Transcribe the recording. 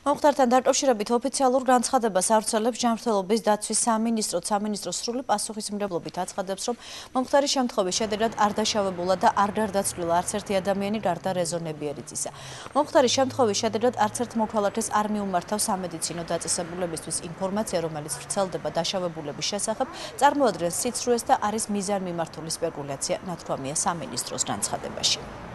Մոկտարան դարդովշիրաբիտ օֆիցիալուր գանցխադებას արցալեփ ջամրթելոբից դացვის սամինիստրոց սրուլիպ ասոխիզմդებლობით ածխադեպսրոմ մոկտարի შემთხვევაში შედეგად არ დაშავებულა და არ გარდაცვლილა არც ერთი ადამიანი გარდა რეზონებიერից ისა. Մոկտարի შემთხვევაში შედეგად არც ერთ მოქალაქეს არ მიუმართავს სამედიცინო დაწესებულებისთვის ინფორმაცია, რომელიც ვრცელდება დაშავებულების შესახებ, წარმოადგენს სიცრუეს და არის მიზანმიმართული სპეკულაცია, ნათქვამია სამინისტროს განცხადებაში.